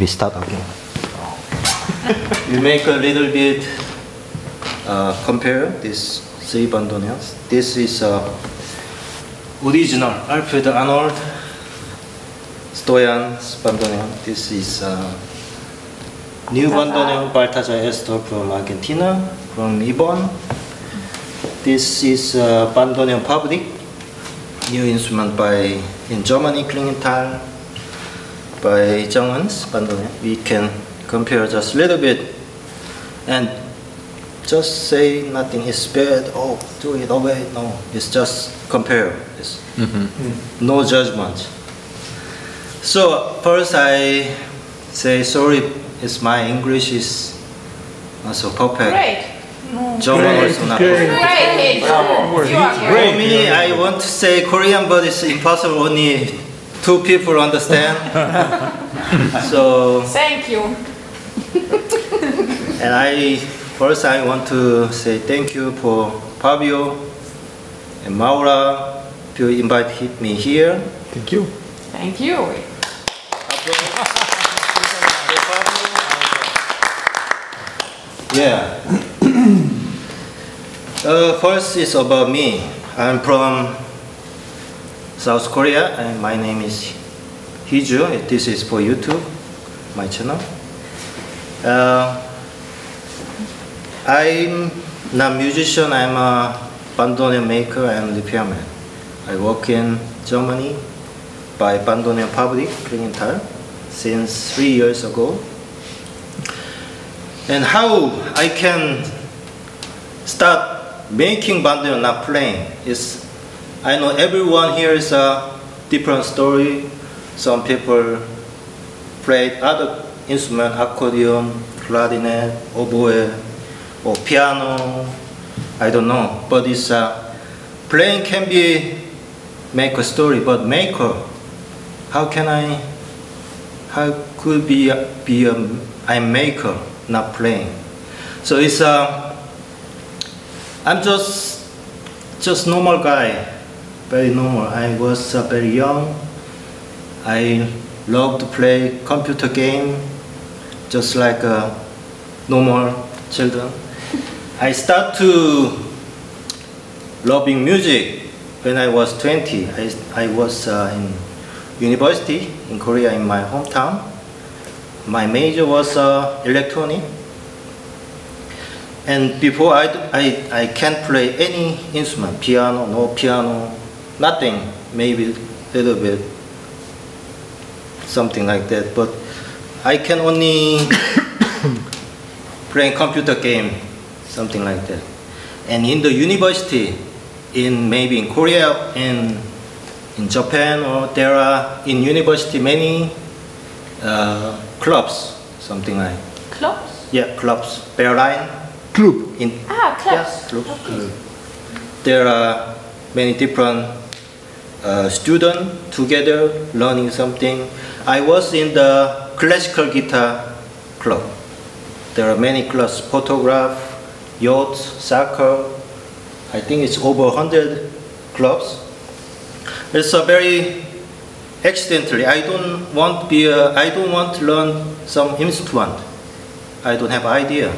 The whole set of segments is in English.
maybe start again. You make a little bit compare these three bandoneons. This is original Alfred Arnold Stoyan's bandoneon. This is new bandoneon Baltasar Estor from Argentina, from Ibon. This is Bandoneon Public, new instrument by in Germany, Klingenthal, by Jungwon's bandoneon. We can compare just a little bit and just say nothing is bad, oh, do it away. No, it's just compare. It's no judgment. So first I say sorry, it's my English is not so perfect. Great. German also not perfect. Great. For me, I want to say Korean, but it's impossible. Only two people understand. So thank you. And first I want to say thank you for Fabio and Maura to invite me here. Thank you. Thank you. Yeah. First is about me. I'm from South Korea and my name is Hee Joo. This is for YouTube, my channel. I'm not a musician, I'm a bandoneon maker and repairman. I work in Germany by Bandoneon Public, Klingenthal, since 3 years ago. And how I can start making bandoneon, not playing, is I know everyone here is a different story. Some people played other instruments, accordion, clarinet, oboe, or piano. I don't know. But it's playing can be make a story, but maker. How could I be a maker? Not playing, so it's I'm just normal guy, very normal. I was very young. I loved to play computer game, just like normal children. I start to loving music when I was 20. I was in university in Korea in my hometown. My major was electronic, and before I can't play any instrument, piano, no piano, nothing, maybe a little bit, something like that. But I can only play computer game, something like that. And in the university, maybe in Korea and in Japan, or there are in university many clubs, something like clubs? Yeah, clubs. Berlin. Club. Clubs. Yeah, club. Okay. There are many different students together learning something. I was in the classical guitar club. There are many clubs, photograph, yachts, soccer. I think it's over 100 clubs. It's a very accidentally, I don't want to learn some instrument. I don't have idea,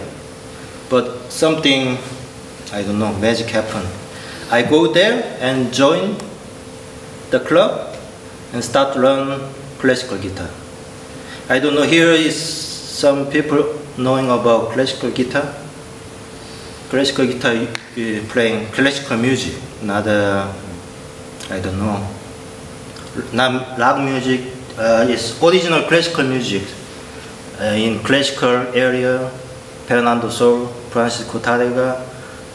but something, I don't know, magic happened. I go there and join the club and start to learn classical guitar. I don't know, here is some people knowing about classical guitar. Classical guitar playing classical music, not I don't know. Rock music is original classical music in classical area. Fernando Sol, Francisco Tarega,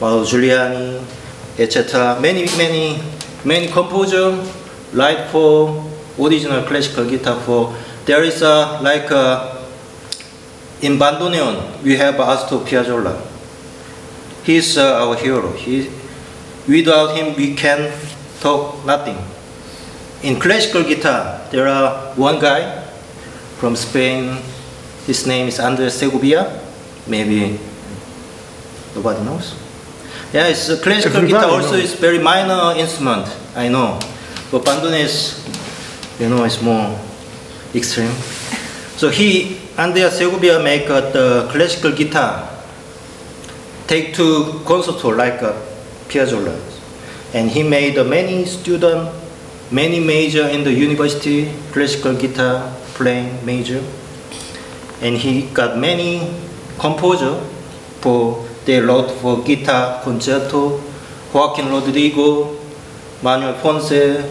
Mauro Giuliani, etc. Many composers like for original classical guitar. For there is a in bandoneon we have Astro Piazzolla. He's our hero. Without him we can talk nothing. In classical guitar, there are one guy from Spain. His name is Andres Segovia. Maybe nobody knows. Yeah, it's a classical guitar. Also, it's very minor instrument. I know, but bandoneon is, you know, it's more extreme. So he Andres Segovia make the classical guitar, take to concert like Piazzolla, and he made many students, many major in the university, classical guitar playing major, and he got many composer for they wrote for guitar concerto, Joaquin Rodrigo, Manuel Ponce,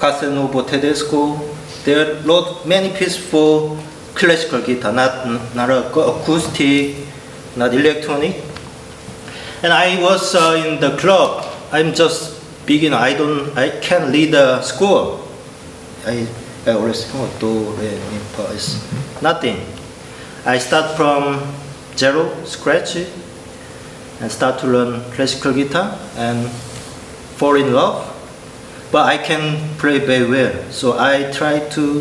Casanova Tedesco. They wrote many pieces for classical guitar, not acoustic, not electronic. And I was in the club. I'm just beginner. I can't lead a school. I always go do nothing. I start from zero, scratch, and start to learn classical guitar and fall in love. But I can play very well, so I try to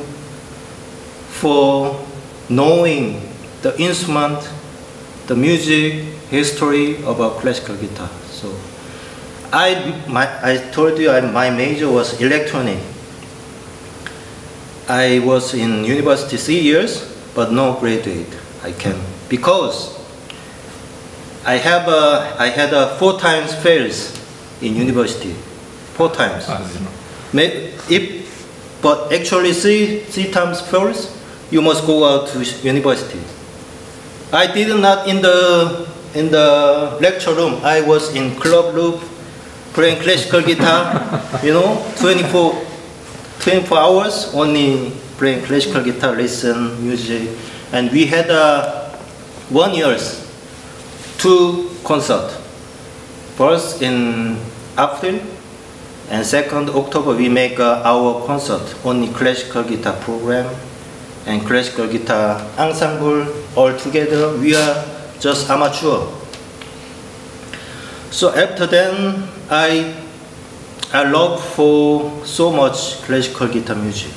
for knowing the instrument, the music, history about classical guitar. So I told you my major was electronic. I was in university 3 years, but no graduate. I can because I had 4 times fails in university, 4 times. But actually three times fails, you must go out to university. I did not in the lecture room. I was in club room playing classical guitar. 24 hours only playing classical guitar, listen music, and we had 1 year 2 concerts. First in April and second October we make our concert, only classical guitar program and classical guitar ensemble all together. We are just amateur. So after then I love for so much classical guitar music.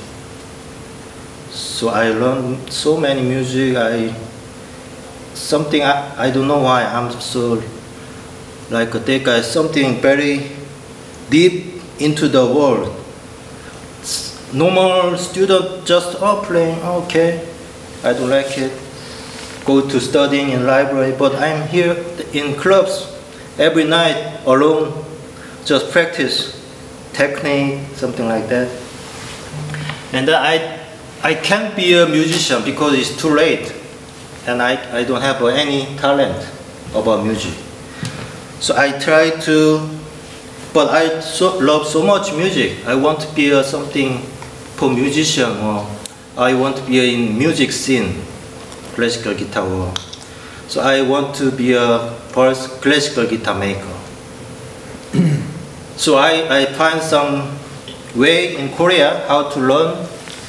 So I learned so many music. I don't know why I'm so like take something very deep into the world. Normal student just playing okay. I don't like it. Go to studying in library, but I'm here in clubs every night alone. Just practice technique, something like that. And then I can't be a musician because it's too late, and I don't have any talent about music. So I try to, but I love so much music. I want to be something for musician, or I want to be in music scene, classical guitar. Or, so I want to be a first classical guitar maker. So I find some way in Korea how to learn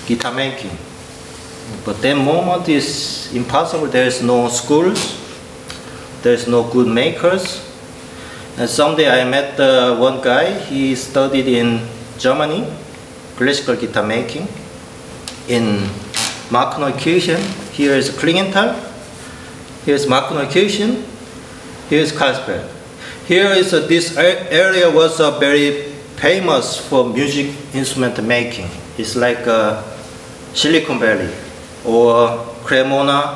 guitar making. But that moment is impossible. There is no schools. There is no good makers. And someday I met one guy. He studied in Germany, classical guitar making, in Markneukirchen. Here is Klingenthal. Here is Markneukirchen. Here is Karlsfeld. Here is this area was very famous for music instrument making. It's like Silicon Valley or Cremona.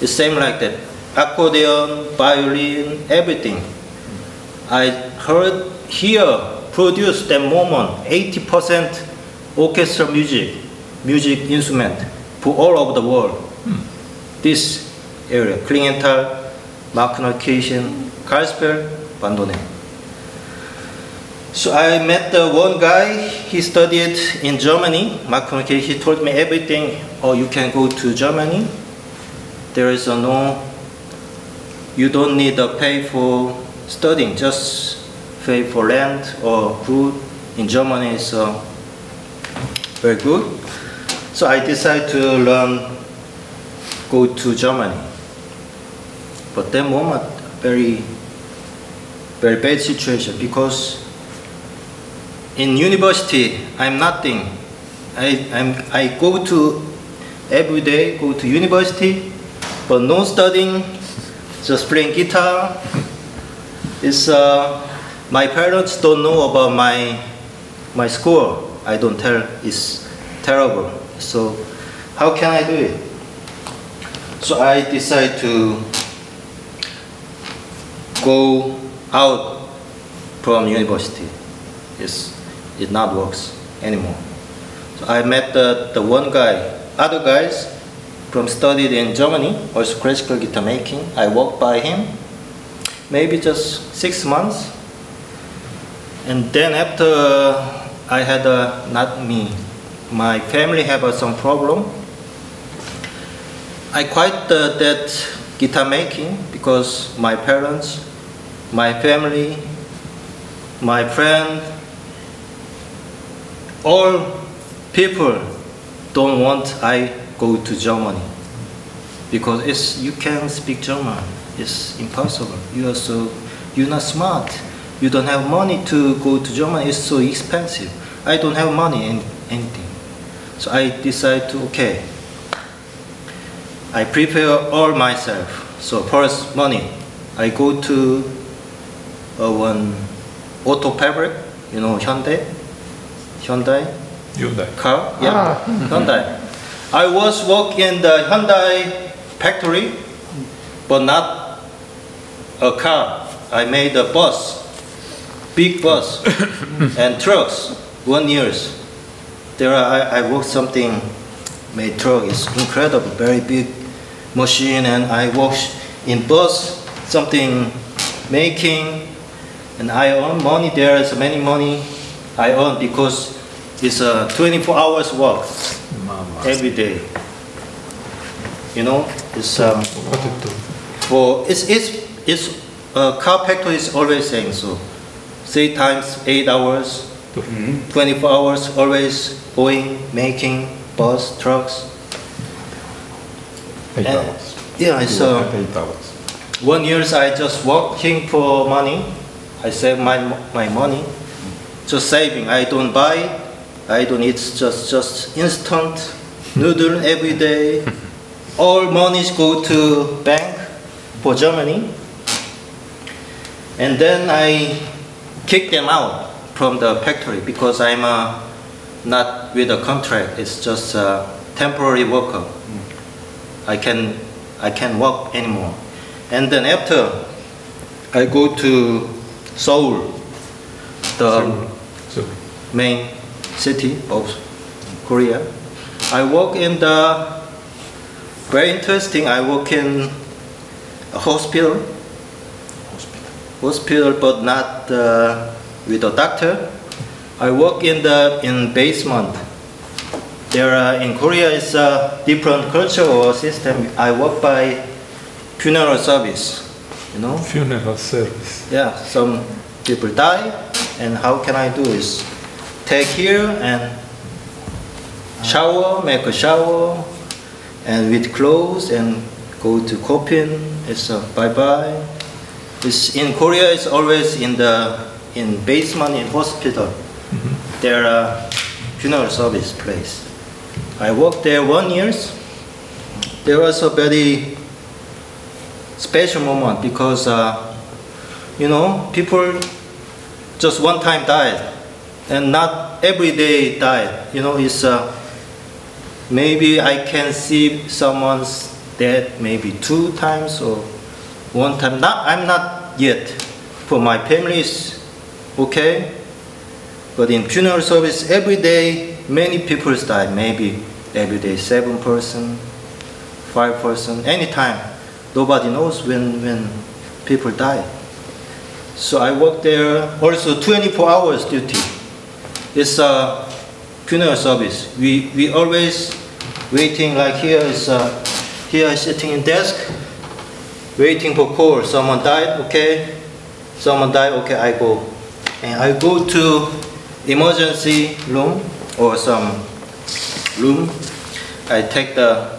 It's same like that. Accordion, violin, everything. I heard here produced that moment 80% orchestra music instrument for all over the world. This area, Klingenthal, Markneukirchen, Karlsfeld, Bandoneon. So I met one guy. He studied in Germany, Markneukirchen. He told me everything. Oh, you can go to Germany. There is you don't need to pay for studying. Just pay for land or food. In Germany is very good. So I decided to go to Germany. But that moment, very bad situation, because in university I'm nothing. I go to every day, go to university, but no studying, just playing guitar. It's my parents don't know about my school. I don't tell. It's terrible. So how can I do it? So I decided to go out from university. It not works anymore. So I met the one guy. Other guys from studied in Germany, also classical guitar making. I worked by him, maybe just 6 months. And then after I had my family have some problem. I quit that guitar making because my parents, my family, my friend, all people don't want I go to Germany because you can't speak German. It's impossible. You're not smart. You don't have money to go to Germany. It's so expensive. I don't have money and anything. So I decided to okay. I prepare all myself. So first money, I go to one auto fabric, you know, Hyundai car, yeah, ah. Hyundai. I was working in the Hyundai factory, but not a car. I made a bus, big bus, and trucks. 1 year, I worked something. Made truck is incredible, very big machine, and I worked in bus, something making, and I earn money. There is many money I earn because it's a 24 hours work every day. You know, it's for it's car factory is always saying so. 3 times 8 hours, 24 hours always going making. Bus, trucks. 8 hours. Yeah, so 1 year I just working for money. I save my money. Just saving. I don't buy. I don't eat. Just instant noodle every day. All monies go to bank for Germany. And then I kick them out from the factory because I'm a not with a contract. It's just a temporary worker. I can't work anymore. And then after, I go to Seoul, the main city of Korea. I work in the very interesting. I work in a hospital, but not with a doctor. I work in the basement. There in Korea is a different culture or system. I work by funeral service, you know. Funeral service. Yeah, some people die, and how can I do is take here and shower, make a shower, and with clothes and go to coffin. It's a bye bye. It's in Korea. It's always in the basement in hospital. There are funeral service place. I worked there 1 year. There was a very special moment because, you know, people just one time died and not every day died. You know, it's maybe I can see someone's death maybe 2 times or 1 time. I'm not yet. For my family, it's okay. But in funeral service, every day, many people die. Maybe every day, 7 person, 5 person, anytime. Nobody knows when people die. So I work there also 24 hours duty. It's a funeral service. We always waiting like here is here sitting in desk, waiting for call. Someone died, okay. Someone died, okay. I go and I go to emergency room or some room. I take the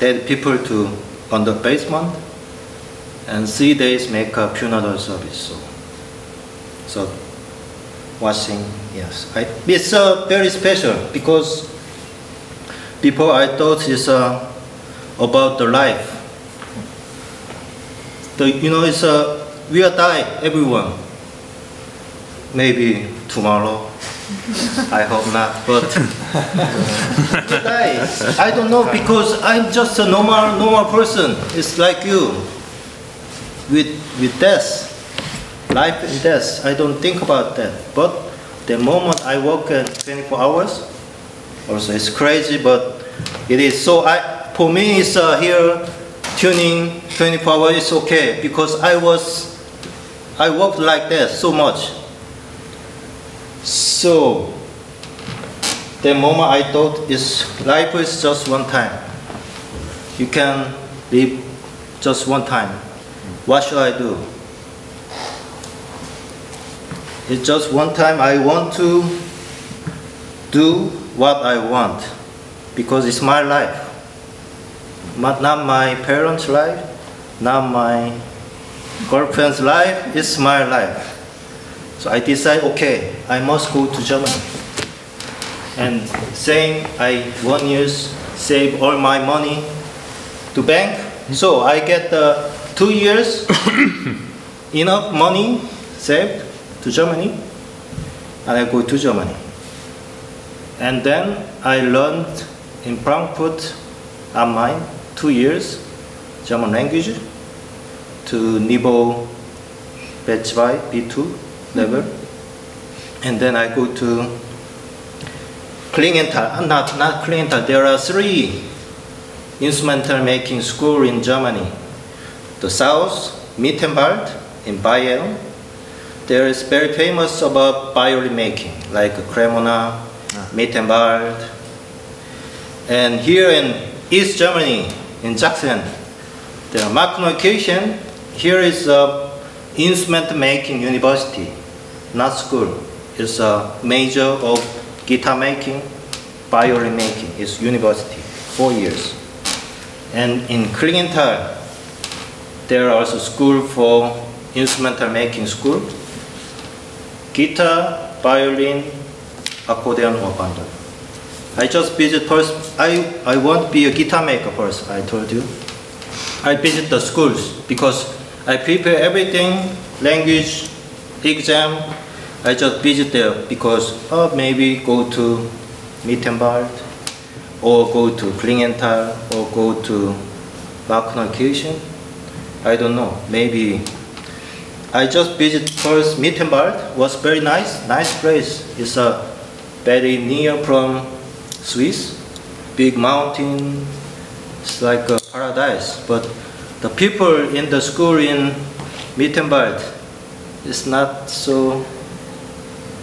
dead people to on the basement and 3 days make a funeral service. So watching, yes, it's very special because before I thought it's about the life. You know, it's we are die everyone. Maybe tomorrow, I hope not, but I don't know, because I'm just a normal person. It's like you, with death, life and death. I don't think about that. But the moment I work 24 hours, also it's crazy, but it is. So for me, it's here tuning 24 hours is okay, because I worked like that so much. So the moment I thought is life is just one time. You can live just one time. What should I do? It's just one time. I want to do what I want, because it's my life. But not my parents' life, not my girlfriend's life, it's my life. So I decide, okay, I must go to Germany. And saying I 1 year save all my money to bank, so I get 2 years enough money saved to Germany, and I go to Germany. And then I learned in Frankfurt am Main 2 years German language to Niveau B2 level. And then I go to Klingenthal, not Klingenthal, there are 3 instrumental making school in Germany. The South, Mittenwald, in Bayern. There is very famous about violin making, like Cremona, Mittenwald. And here in East Germany, in Sachsen, there are Markneukirchen. Here is a instrument making university, not school. It's a major of guitar making, violin making. It's university, 4 years. And in Klingenthal, there are also school for instrumental making school, guitar, violin, accordion, or bandoneon. I just visit first. I won't be a guitar maker first. I told you. I visit the schools because I prepare everything, language, exam. I just visit there because maybe go to Mittenwald or go to Klingenthal or go to Markneukirchen. I don't know. Maybe I just visit first Mittenwald. Was very nice place. It's a very near from Swiss, big mountain, it's like a paradise. But the people in the school in Mittenwald, it's not so,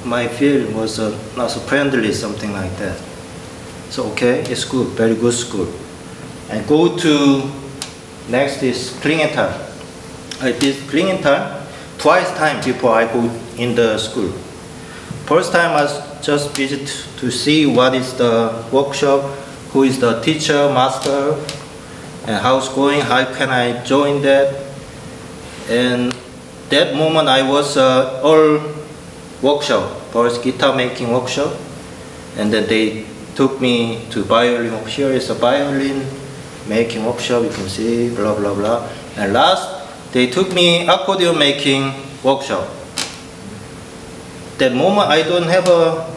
my feeling was not so friendly, something like that. So okay, it's good, very good school. And go to, next is Klingenthal. I did Klingenthal twice before I go in the school. First time I just visit to see what is the workshop, who is the teacher, master, and how's going, how can I join that. And that moment I was all workshop, first guitar making workshop, and then they took me to violin. Here is a violin making workshop, you can see, blah blah blah. And last, they took me accordion making workshop. That moment I don't have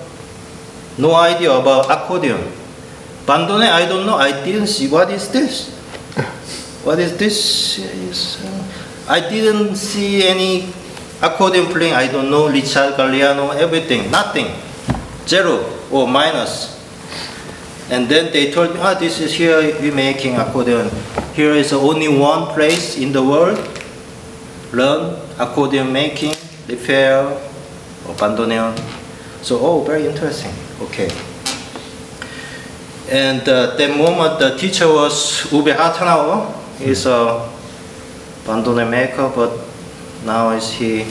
no idea about accordion. Bandoneon, I don't know, I didn't see what is this. What is this? I didn't see any accordion playing. I don't know Richard Galliano, everything, nothing. 0 or minus. And then they told me, this is here, we're making accordion. Here is only one place in the world. Learn accordion making, repair, or bandoneon. So, very interesting. Okay. And the moment the teacher was Ube Hatanao. He's a bandoneon maker, but now is he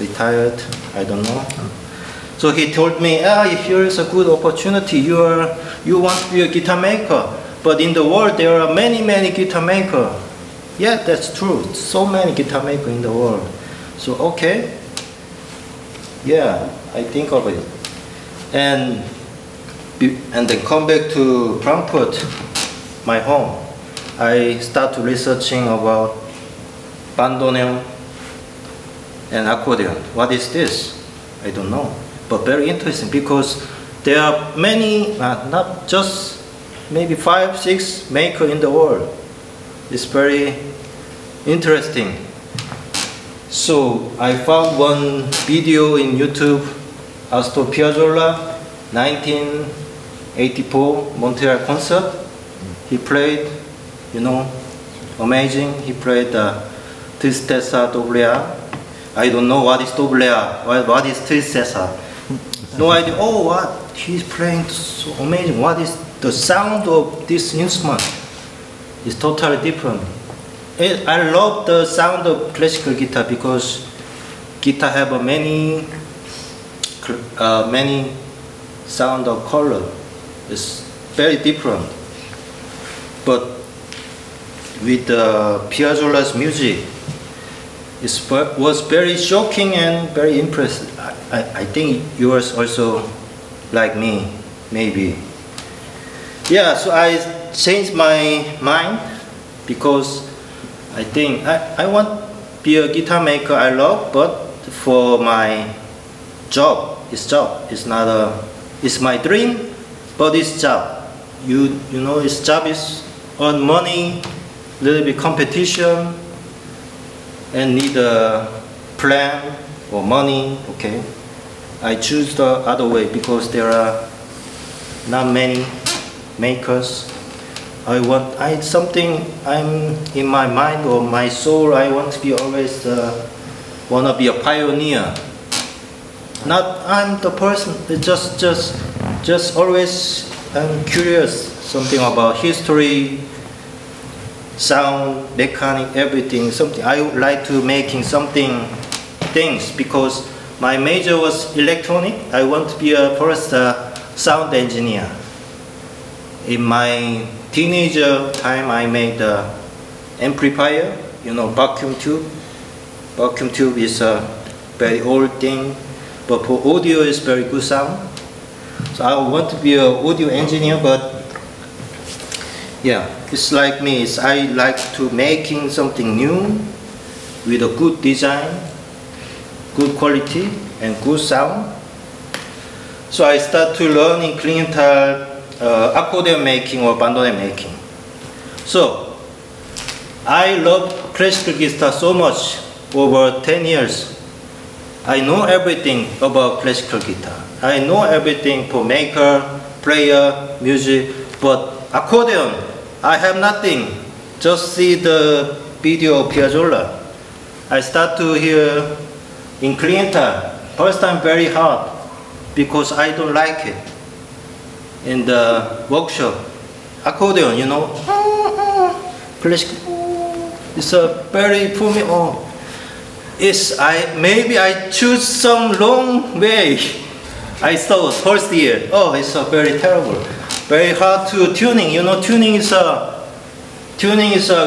retired? I don't know. So he told me, here is a good opportunity. You want to be a guitar maker, but in the world there are many guitar makers. Yeah, that's true. So many guitar makers in the world. So okay. Yeah, I think of it. And then come back to Frankfurt, my home. I start researching about bandoneon and accordion. What is this? I don't know. but very interesting because there are many, not just maybe 5, 6 makers in the world. It's very interesting. So I found one video in YouTube, Astro Piazzolla, 1984 Montreal concert. He played, you know, amazing. He played Tristeza Doblea. I don't know what is Doblea, what is Tristeza. No idea. Oh, what? He's playing so amazing. What is the sound of this instrument? It's totally different. I love the sound of classical guitar because guitar have a many sound of color. It's very different. But with Piazzolla's music, it was very shocking and very impressive. I think yours also like me, maybe. Yeah, so I changed my mind because I think I want to be a guitar maker I love, but for my job. It's not a, it's my dream, but it's job. You know, it's job is earn money, little bit competition, and need a plan or money. Okay, I choose the other way because there are not many makers. I something I'm in my mind or my soul. I want to be always wanna be a pioneer. Not I'm the person. It's just always I'm curious something about history, sound, mechanic, everything. Something I would like to making something things because my major was electronic. I want to be a first sound engineer. In my teenager time, I made the amplifier, you know, vacuum tube. Vacuum tube is a very old thing, but for audio is very good sound. So I want to be an audio engineer, but yeah, it's like me. It's I like to making something new with a good design, good quality, and good sound. So I start to learn in Klingenthal accordion making or bandoneon making. So I love classical guitar so much over 10 years. I know everything about classical guitar. I know everything for maker, player, music, but accordion, I have nothing. Just see the video of Piazzolla. I start to hear in Klingenthal, first time very hard because I don't like it. In the workshop, accordion, you know, it's a very for me. Oh, it's maybe I choose some long way. I thought first year. Oh, it's a very terrible, very hard to tuning. You know, tuning is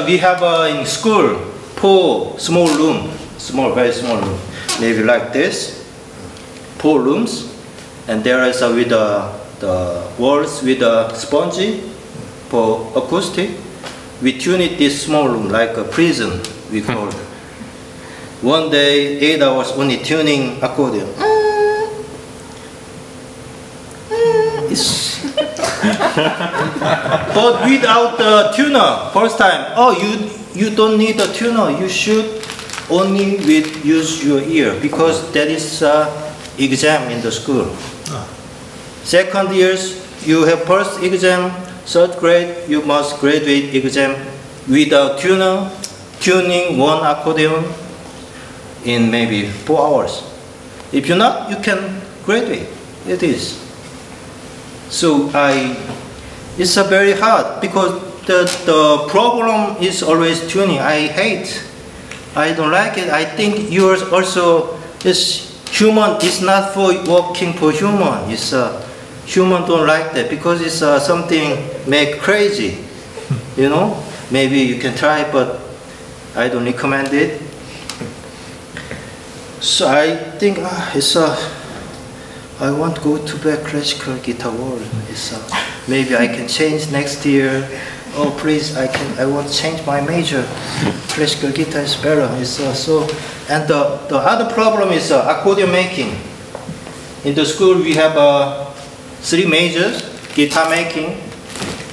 we have in school four small room, very small room, maybe like this, four rooms, and there is with the walls with a sponge for acoustic. We tune it this small room like a prison, we call it. One day, 8 hours only tuning accordion. But without the tuner, first time, oh, you don't need a tuner. You should only use your ear because that is exam in the school. Second years, you have first exam, third grade, you must graduate exam without tuner, tuning one accordion in maybe 4 hours. If you're not, you can graduate. It is. So it's a very hard because the problem is always tuning. I hate. I don't like it. I think yours also is human. It's not for working for human. It's human don't like that because it's something make crazy, you know. Maybe you can try, but I don't recommend it. So I think it's I want to go to back classical guitar world. It's maybe I can change next year. Oh please, I want to change my major. Classical guitar is better. It's so. And the other problem is accordion making. In the school, we have three majors: guitar making,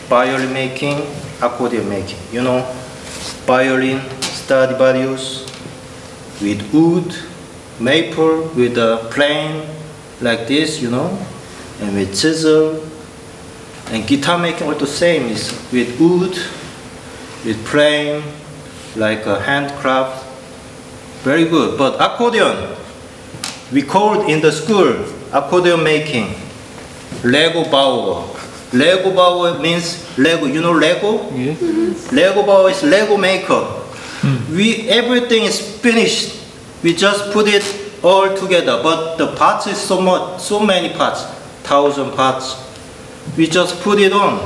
violin making, accordion making. You know, violin, Stradivarius, with wood, maple, with a plane, like this, you know, and with chisel. And guitar making all the same is with wood, with plane, like a handcraft. Very good. But accordion, we called in the school accordion making Lego Bauer. Lego Bauer means Lego. You know Lego? Yeah. Lego Bauer is Lego maker. Everything is finished. We just put it all together. But the parts is so much, so many parts, 1,000 parts. We just put it on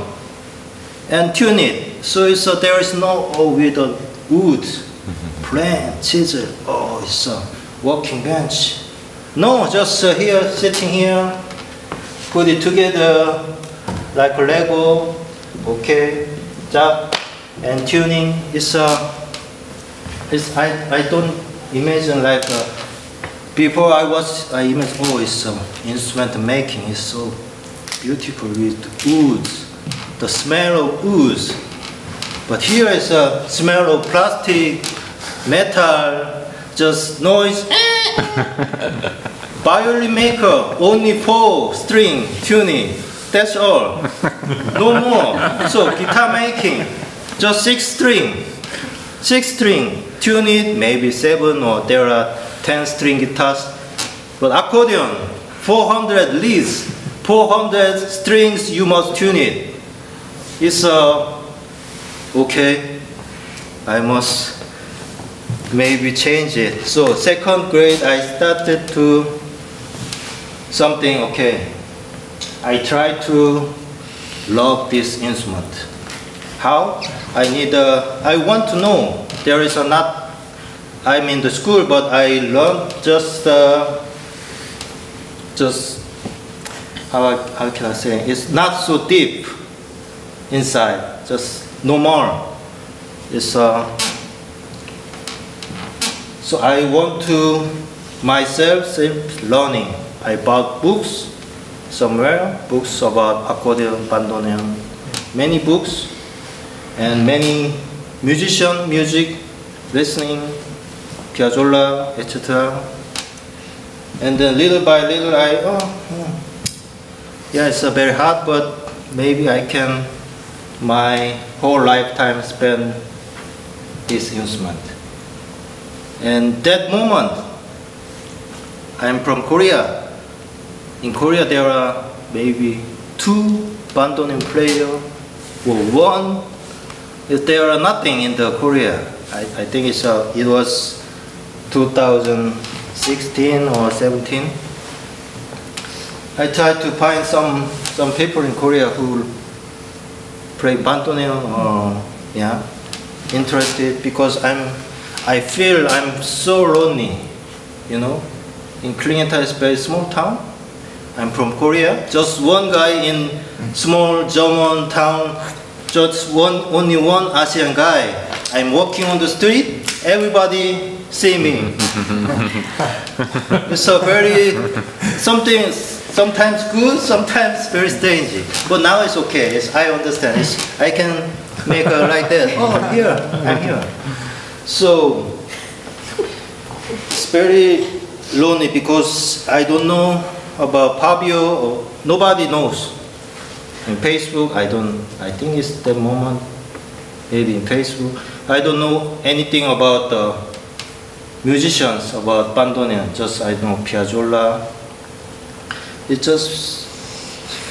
and tune it. So it's there is no with a wood, plant, chisel. Oh, it's a working bench. No, just here, sitting here, put it together like a Lego. Okay, job and tuning. I don't imagine like before I imagine instrument making is so beautiful with wood, the smell of wood. But here is a smell of plastic, metal, just noise. Violin maker, only 4-string tuning, that's all. No more. So guitar making, just 6-string. 6-string, tune it, maybe 7 or there are 10-string guitars. But accordion, 400 leads. 400 strings, you must tune it. It's okay, I must maybe change it. So second grade, I started to something, okay. I try to love this instrument. How? I want to know. There is not, I'm in the school, but I learned how can I say? It's not so deep inside, just no more. It's so I want to myself learning. I bought books somewhere, books about accordion, bandoneon, many books, and many musician music, listening, Piazzolla, etc. And then little by little, yeah, it's very hard, but maybe I can my whole lifetime spend this instrument. And that moment, I'm from Korea. In Korea, there are maybe 2 bandoneon player or 1. If there are nothing in the Korea, I think it was 2016 or 17. I tried to find some people in Korea who play bandoneon or interested, because I feel I'm so lonely, you know. In Klingenthal is very small town. I'm from Korea. Just one guy in small German town. Just only one Asian guy. I'm walking on the street. Everybody see me. It's a very sometimes good, sometimes very strange. But now it's okay. I understand. I can make a like that. Oh, here, I'm here. So it's very lonely because I don't know about Fabio. Or nobody knows. In Facebook, I think it's the moment. Maybe in Facebook, I don't know anything about the musicians, about bandoneon. Just I know Piazzolla. It just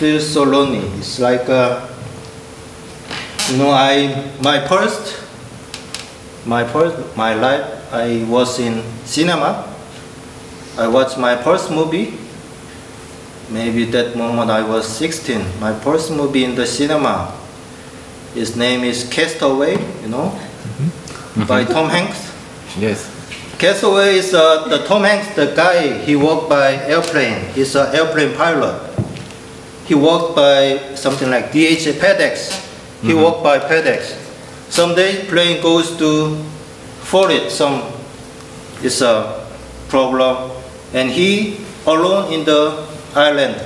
feels so lonely. It's like, my life, I was in cinema. I watched my first movie. Maybe that moment I was 16. My first movie in the cinema. His name is Castaway, you know, by Tom Hanks. Yes. Castaway is the Tom Hanks, the guy, he worked by airplane. He's an airplane pilot. He worked by something like DHL, FedEx. He worked by FedEx. Someday plane goes to Florida. It's a problem. And he alone in the Ireland,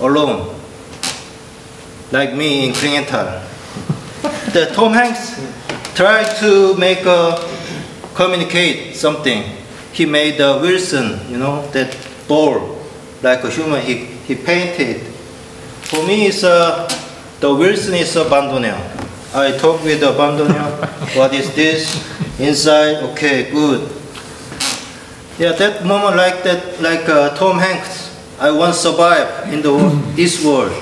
alone, like me in Klingenthal. The Tom Hanks tried to make a communicate something. He made a Wilson, you know, that ball, like a human. He painted. For me, it's the Wilson is a bandoneon. I talk with the bandoneon. What is this? Inside, okay, good. Yeah, that moment like that, like Tom Hanks. I won't survive in the this world.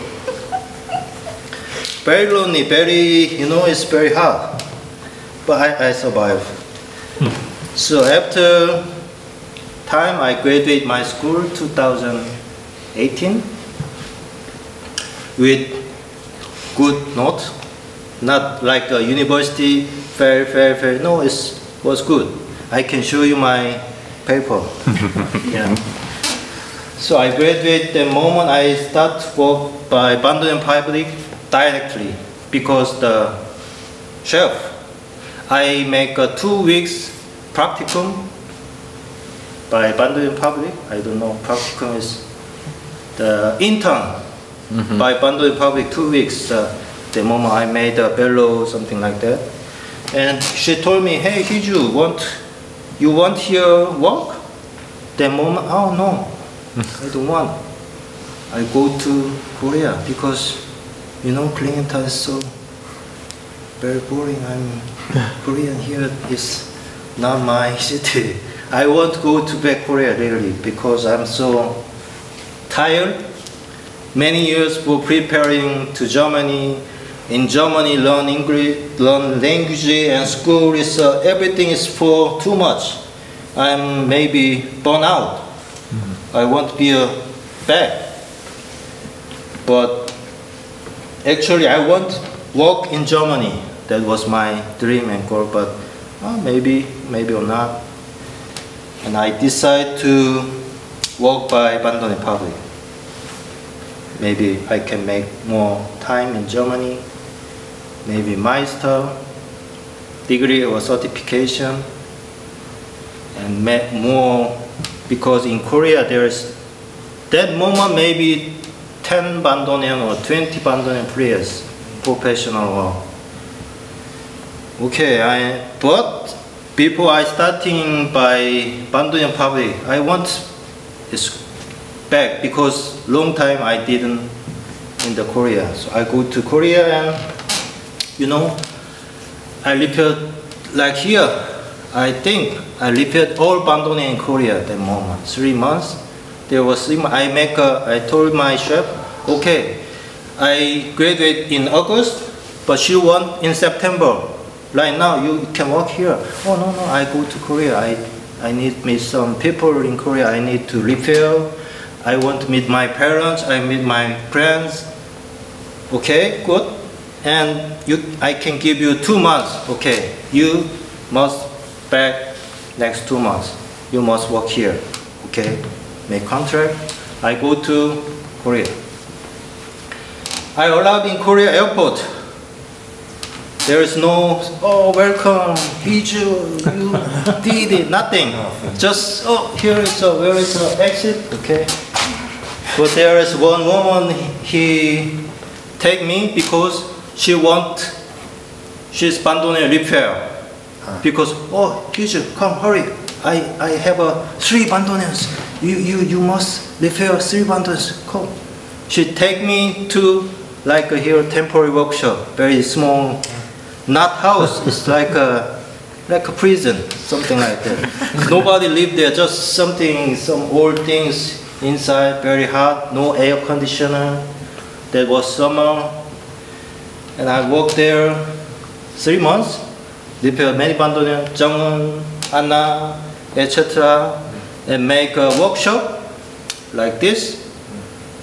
Very lonely, very, you know, it's very hard. But I survived. So after time, I graduated my school 2018 with good note. Not like a university, very. No, it was good. I can show you my paper. Yeah. So I graduated. The moment I start work by Bandoneon Public directly, because the chef, I make a 2 weeks practicum by Bandoneon Public. I don't know, practicum is the intern by Bandoneon Public, 2 weeks. The moment I made a bellow, something like that. And she told me, hey, Hee Joo, you want your work? The moment, oh no, I don't want. I go to Korea because, you know, Klingenthal is so very boring. I'm Korean here, is not my city. I won't go to back Korea really because I'm so tired. Many years for preparing to Germany. In Germany, learn English, learn language, and school is everything is for too much. I'm maybe burnt out. I want to be back. But actually, I want to work in Germany. That was my dream and goal. But maybe or not. And I decided to work by Bandoneon Public. Maybe I can make more time in Germany. Maybe master degree or certification, and make more, because in Korea there is that moment maybe 10 bandoneon or 20 bandoneon players, professional world. Okay, but before I starting by Bandoneon Public, I want is back because long time I didn't in the Korea. So I go to Korea and, you know, I repeat like here. I think I repeat all bandoneon in Korea at the moment. 3 months. There was 3 months. I told my chef, okay, I graduate in August, but she want in September. Right now you can work here. Oh no, I go to Korea. I need meet some people in Korea. I need to repair. I want to meet my parents, I meet my friends. Okay, good. And I can give you 2 months. Okay, you must back next 2 months. You must work here. Okay, make contract. I go to Korea. I arrived in Korea airport. There is no, oh, welcome, Hee Joo, you did it, nothing. Just, oh, where is the exit, okay. But there is one woman, he take me because she's bandoneon repair. Because, oh, Hee Joo, come, hurry. I have 3 bandoneons. You must repair 3 bandoneons, come. She take me to, like here, temporary workshop, very small. Not house, it's like a prison, something like that. Nobody lived there, just some old things inside, very hot, no air conditioner. That was summer. And I worked there 3 months, repaired many bandoneon, Jung, Anna, etc. And make a workshop like this,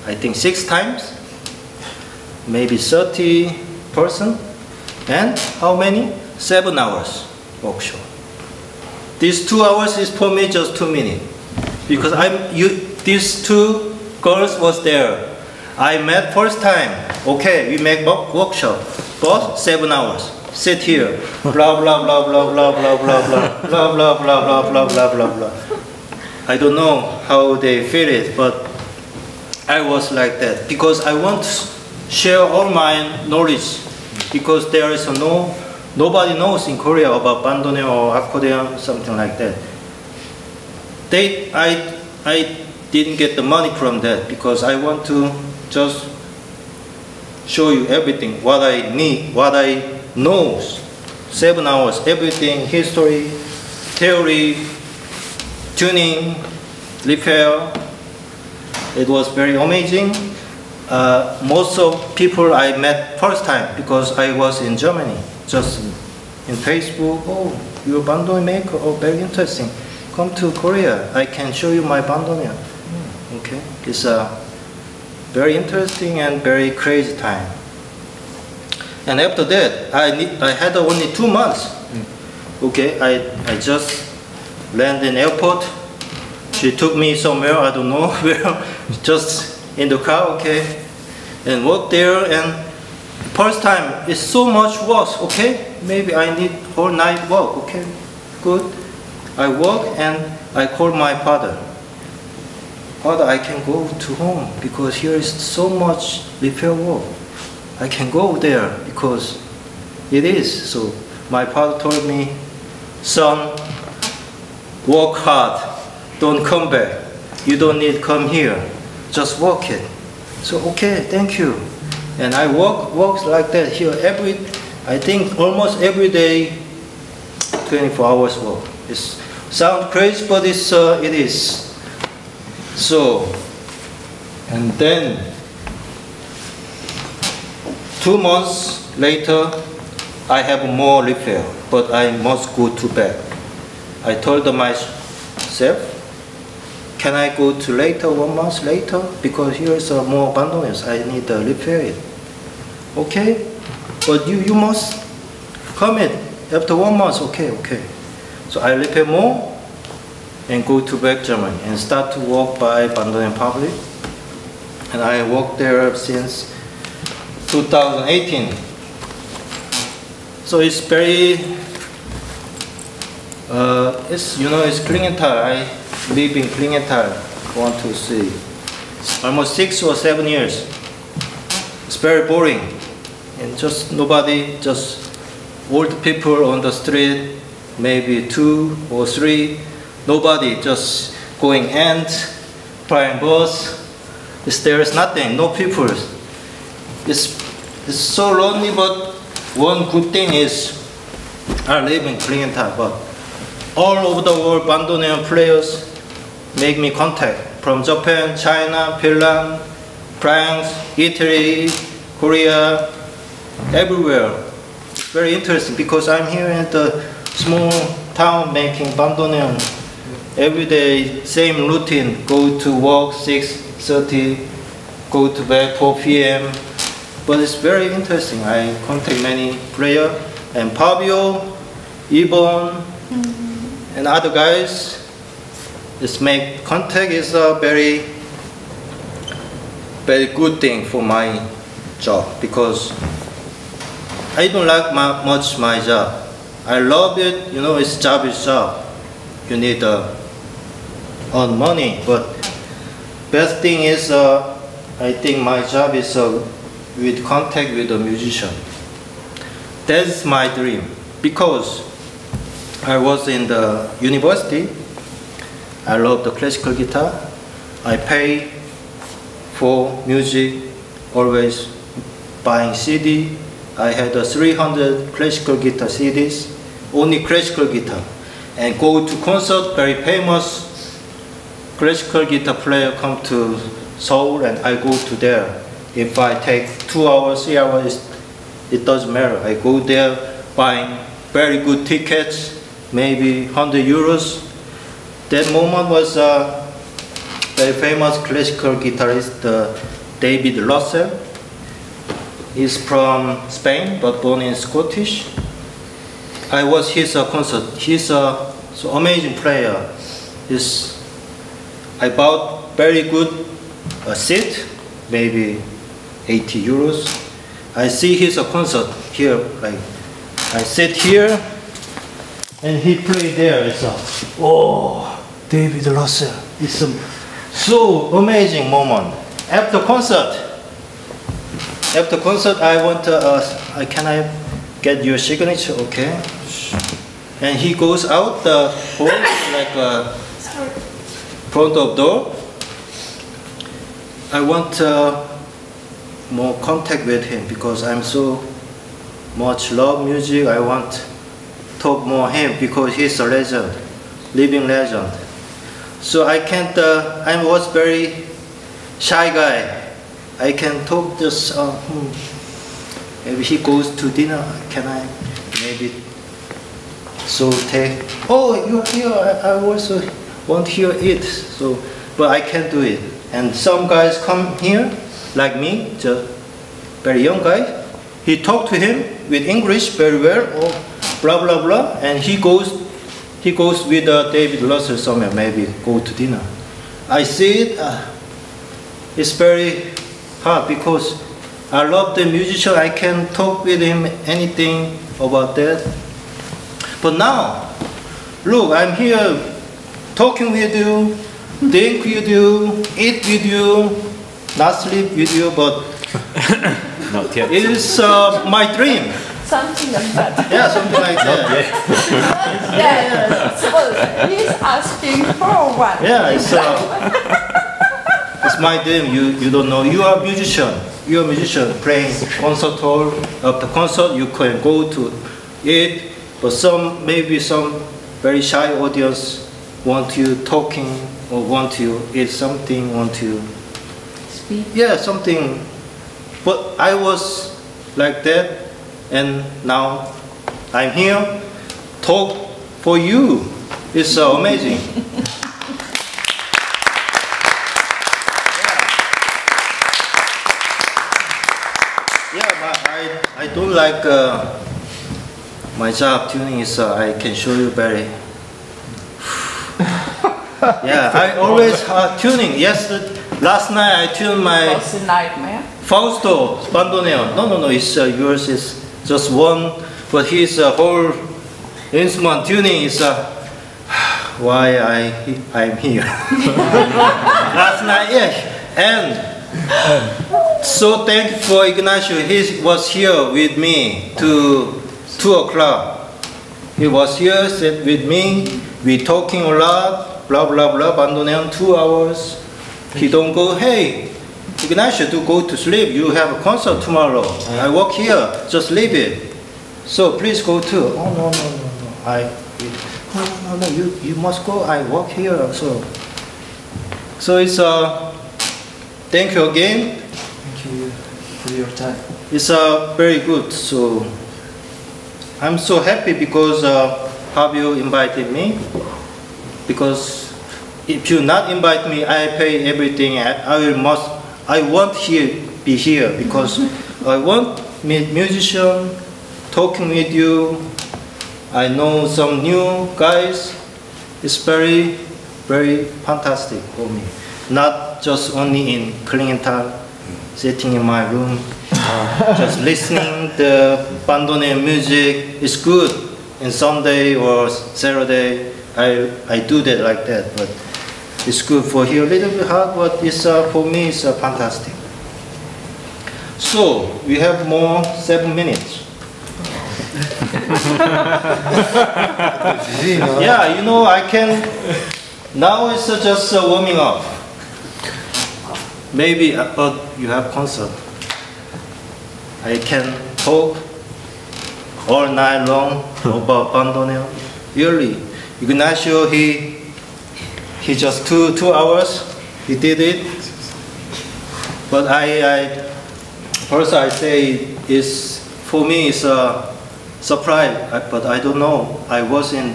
I think 6 times, maybe 30 persons. And how many? 7 hours workshop. These 2 hours is for me just 2 minutes, because these 2 girls was there. I met first time. Okay, we make workshop, but 7 hours. Sit here, blah blah blah blah blah blah blah blah blah blah blah blah blah blah blah. I don't know how they feel it, but I was like that because I want to share all my knowledge, because there is nobody knows in Korea about bandoneon or accordion, something like that. I didn't get the money from that because I want to just show you everything, what I need, what I know. 7 hours, everything, history, theory, tuning, repair. It was very amazing. Most of people I met first time because I was in Germany, just in Facebook. Oh, you're a bandoneon maker? Oh, very interesting. Come to Korea. I can show you my bandoneon. Okay, it's a very interesting and very crazy time. And after that, I had only 2 months. Okay, I just landed in airport. She took me somewhere, I don't know where, just in the car, okay, and walked there. And first time, it's so much work, okay, maybe I need whole night work, okay, good. I walk and I call my father. Father, I can go to home because here is so much repair work. I can go there because it is. So my father told me, son, work hard. Don't come back. You don't need to come here. Just walk it. So okay, thank you. And I walk like that here every. I think almost every day, 24 hours walk. It sounds crazy, but it's it is. So, and then 2 months later, I have more repair, but I must go to bed. I told myself. Can I go to later, 1 month later? Because here is more bandoneons. I need to repair it. Okay, but you must come in after 1 month. Okay, okay. So I repair more and go to back Germany and start to walk by Bandoneon Public. And I walked there since 2018. So it's very, it's, you know, it's Klingenthal. I live in Klingenthal, 1, 2, 3, almost 6 or 7 years. It's very boring, and just nobody, just old people on the street, maybe 2 or 3. Nobody, just going ants, flying birds. There is nothing, no people. It's so lonely, but one good thing is I live in Klingenthal, but all over the world, bandoneon players make me contact from Japan, China, Finland, France, Italy, Korea, everywhere. It's very interesting because I'm here in the small town making bandoneon. Every day, same routine, go to work 6:30, go to bed 4 p.m. But it's very interesting. I contact many players, and Fabio, Ibon, and other guys. This make contact is a very, very good thing for my job, because I don't like much my job. I love it, you know, it's job is job. You need earn money, but best thing is I think my job is with contact with a musician. That's my dream, because I was in the university. I love the classical guitar. I pay for music, always buying CD. I had 300 classical guitar CDs, only classical guitar. And go to concert, very famous classical guitar player come to Seoul, and I go to there. If I take 2 hours, 3 hours, it doesn't matter. I go there buying very good tickets, maybe 100 euros. That moment was very famous classical guitarist David Russell. He's from Spain but born in Scottish. I was his concert. He's so amazing player. I bought very good seat, maybe 80 euros. I see his concert here. Like I sit here. And he played there. It's oh, David Russell. It's a so amazing moment. After concert, I want to, can I get your signature? Okay. And he goes out the hall, like front of door. I want more contact with him because I'm so much love music. I want talk more him because he's a legend, living legend. So I can't. I was very shy guy. I can talk just, maybe he goes to dinner, can I, maybe, so take, oh, you're here, I also want here eat, so, but I can't do it. And some guys come here, like me, just very young guy, he talked to him with English very well, oh, blah, blah, blah, and he goes with David Russell somewhere, maybe go to dinner. I see it, it's very hard because I love the musician. I can talk with him anything about that. But now, look, I'm here talking with you, think with you, eat with you, not sleep with you, but not yet. It is my dream. Something like that. Yeah, something like that. Yeah. So he's asking for one. Yeah, it's it's my dream. You don't know. You are a musician. You are a musician playing concert hall. After concert, you can go to it. But maybe some very shy audience want you talking or want you eat something, want you speak. Yeah, something. But I was like that, and now I'm here. Talk for you. It's so amazing. I don't like my job tuning is I can show you very yeah, I always tuning. Yes, last night I tuned my Fausto Bandoneon. No, it's yours is just one, but his whole instrument tuning is why I'm here. Last night, yes, and so thank you for Ignacio. He was here with me to 2 o'clock. He was here, sat with me. We talking a lot, blah blah blah. Bandoneon 2 hours. He don't go. Hey, Ignacio, do go to sleep. You have a concert tomorrow. I work here. Just leave it. So please go too. Oh no. No. You must go. I work here. So it's thank you again. Thank you for your time. It's very good. So I'm so happy because Fabio invited me. Because if you not invite me, I pay everything. I want to be here because I want musician talking with you. I know some new guys. It's very very fantastic for me. Not just only in Klingenthal. Sitting in my room, just listening the bandoneon music is good. And Sunday or Saturday, I do that like that. But it's good for here, a little bit hard, but it's for me it's fantastic. So we have more 7 minutes. Yeah, you know I can. Now it's just warming up. Maybe but you have concert. I can talk all night long about bandoneon. Really, Ignacio, he just two hours. He did it. But I first I say is for me it's a surprise. But I don't know. I was in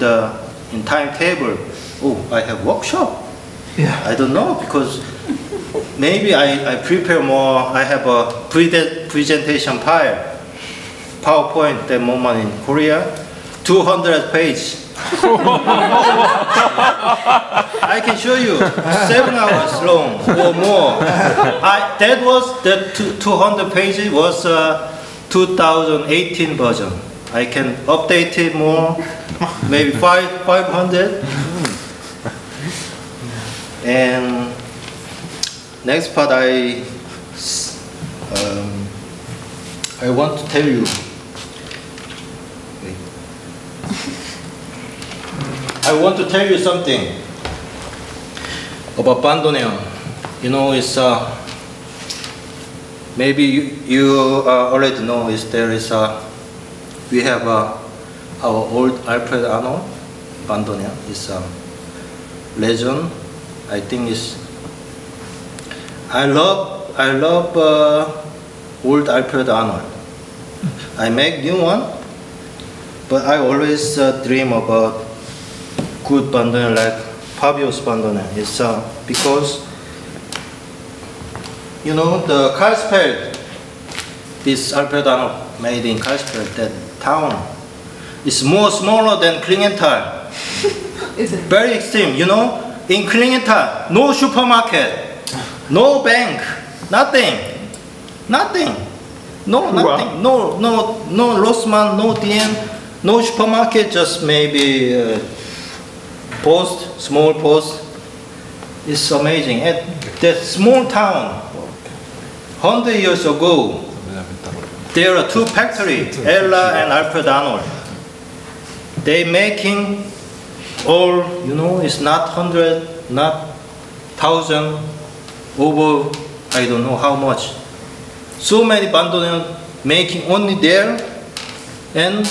timetable. Oh, I have workshop. Yeah. I don't know because. Maybe I prepare more, I have a presentation file, PowerPoint, that moment in Korea, 200 pages. I can show you, 7 hours long or more. That 200 pages was 2018 version. I can update it more, maybe 500. And Next part, I want to tell you. I want to tell you something about Bandoneon. You know, it's maybe you already know. We have our old Alfred Arnold Bandoneon. It's a legend. I think it's. I love old Alfred Arnold. I make new one, but I always dream about good bandoneon like Fabio's bandoneon. It's because you know the Karlsfeld. This Alfred Arnold made in Karlsfeld, that town, is more smaller than Klingenthal. Is it? Very extreme. You know, in Klingenthal, no supermarket. No bank, nothing, nothing, no Rossmann, no DM, no supermarket, just maybe post, small post. It's amazing. At that small town, 100 years ago, there are two factories, Ella and Alfred Arnold. They making all, you know, it's not 100, not 1,000. Over, I don't know how much. So many bandoneon making only there and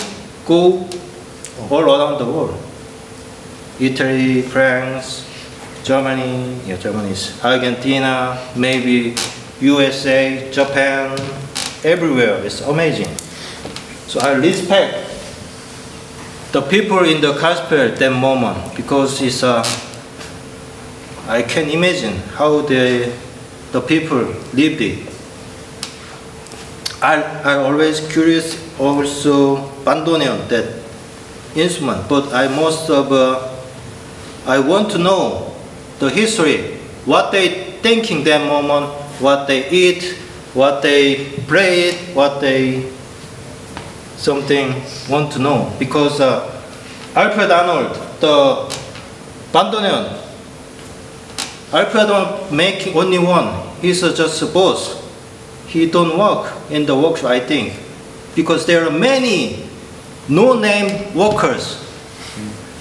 go all around the world. Italy, France, Germany, yeah, Germany's, Argentina, maybe USA, Japan, everywhere. It's amazing. So I respect the people in the Karlsfeld at that moment because it's a I can imagine how the people lived it. I always curious also bandoneon, that instrument, but I want to know the history, what they thinking that moment, what they eat, what they play, what they something want to know, because Alfred Arnold, the bandoneon, Alfred don't make only one. He's just a boss. He don't work in the workshop, I think, because there are many no-name workers.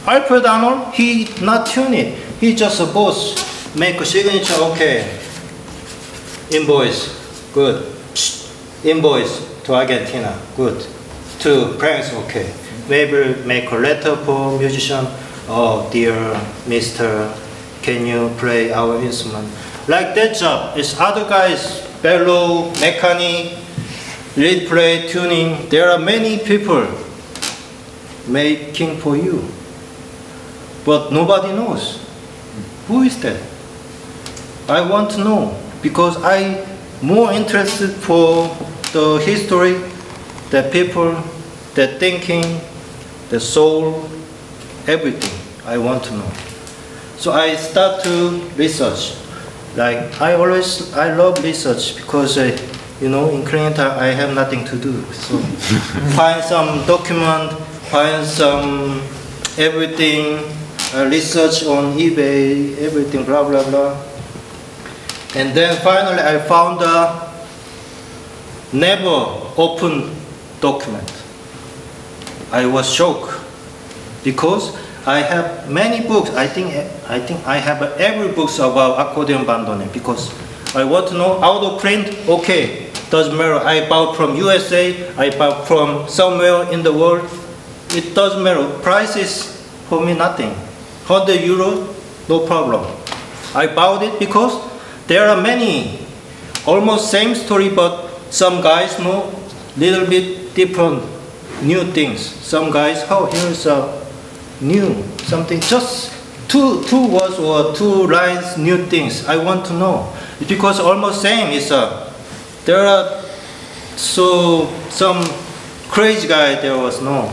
Alfred Arnold, he not tune it. He just a boss. Make a signature, okay. Invoice, good. Invoice to Argentina, good. To France, okay. Maybe make a letter for musician. Oh, dear Mr. Can you play our instrument? Like that job, it's other guys, bellow, mechanic, lead play, tuning. There are many people making for you. But nobody knows. Who is that? I want to know because I'm more interested for the history, the people, the thinking, the soul, everything. I want to know. So I start to research. Like I love research because you know, in Klingenthal I have nothing to do. So find some document, find some everything, research on eBay, everything, blah blah blah. And then finally I found a never open document. I was shocked because I have many books. I think I have every books about accordion bandoneon because I want to know out of print. Okay, doesn't matter. I bought from USA. I bought from somewhere in the world. It doesn't matter. Price is for me nothing. 100 euro, no problem. I bought it because there are many, almost same story, but some guys know little bit different, new things. Some guys, oh, here's a new something, just two words or two lines, new things. I want to know because almost same is there are so some crazy guy. There was no,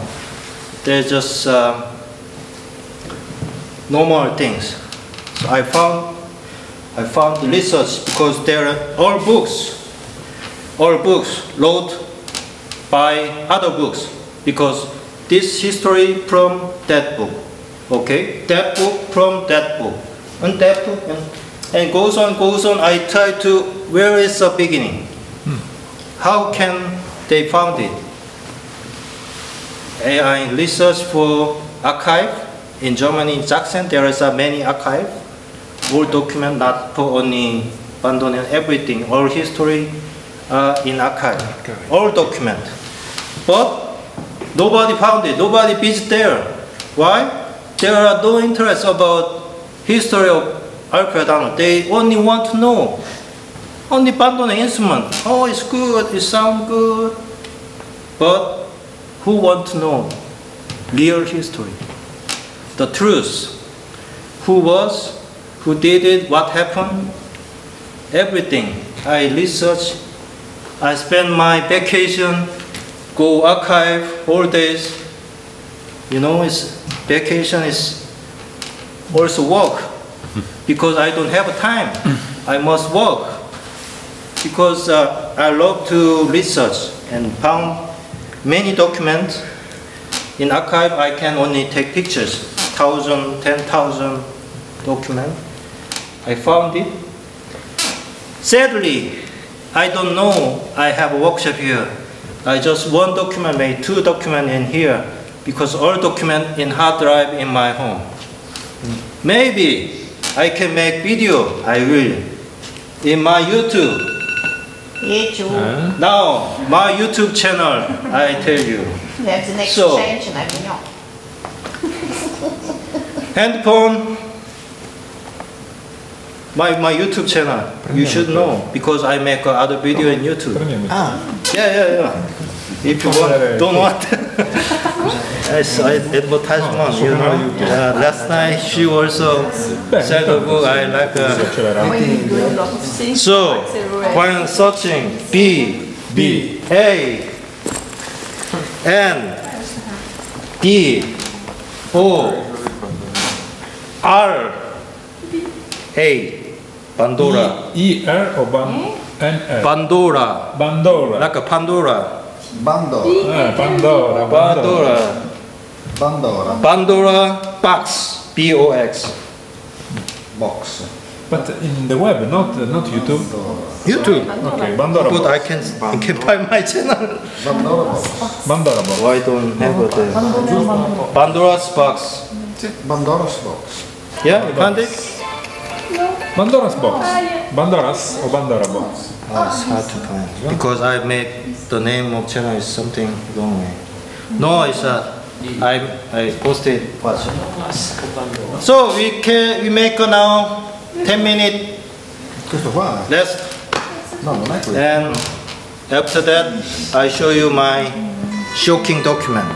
they're just normal things. So I found the research because there are all books wrote by other books because. This history from that book, okay? That book from that book, and that book, and goes on. I try to, where is the beginning? How can they found it? I research for archive in Germany, in Sachsen. There is many archive, all document, not for only Bandoneon, everything, all history in archive, all document. But nobody found it. Nobody visit there. Why? There are no interest about history of Alfred Arnold. They only want to know only Bandoneon instrument. Oh, it's good. It sounds good. But who want to know real history, the truth? Who was? Who did it? What happened? Everything. I research. I spend my vacation, go archive all days. You know, it's vacation is also work because I don't have time. I must work because I love to research and found many documents. In archive, I can only take pictures, 1,000, 10,000 documents. I found it. Sadly, I don't know I have a workshop here. I just one document, made two documents in here because all documents in hard drive in my home. Maybe I can make video, I will, in my YouTube. Now, my YouTube channel, I tell you. That's the next change, and I don't know. Handphone, my YouTube channel, you should know, because I make other video in YouTube. Yeah. If you want, don't want. Yes, I advertisement, you know. Last night she also said a book I like. So when searching BANDORA Pandora. Pandora. Like Pandora. Pandora box. Box. But in the web, not YouTube. YouTube. Okay. Pandora. But I can find my channel. Pandora box. Why don't have it? Pandora's box. Pandora's box. Yeah, you found it. Bandora's box. Bandoras or Bandora box. Oh, it's hard to find because I made the name of channel is something wrong way. No, it's I posted what. So we make now 10 minutes rest. And after that, I show you my shocking document.